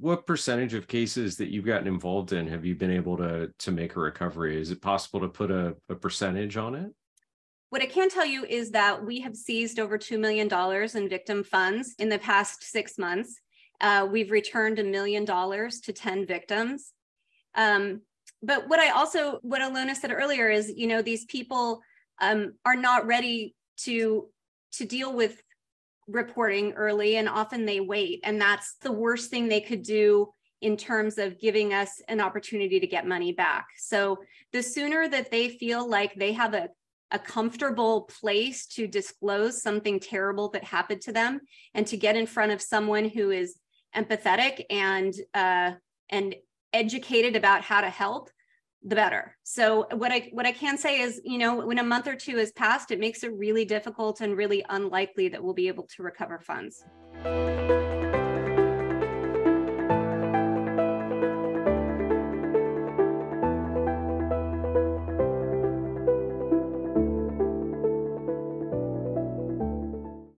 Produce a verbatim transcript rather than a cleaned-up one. what percentage of cases that you've gotten involved in have you been able to, to make a recovery? Is it possible to put a, a percentage on it? What I can tell you is that we have seized over two million dollars in victim funds in the past six months. Uh, we've returned a million dollars to ten victims. Um, but what I also, what Alona said earlier is, you know, these people um, are not ready to, to deal with reporting early, and often they wait. And that's the worst thing they could do in terms of giving us an opportunity to get money back. So the sooner that they feel like they have a a comfortable place to disclose something terrible that happened to them, and to get in front of someone who is empathetic and uh, and educated about how to help, the better. So what I what I can say is, you know, when a month or two has passed, it makes it really difficult and really unlikely that we'll be able to recover funds.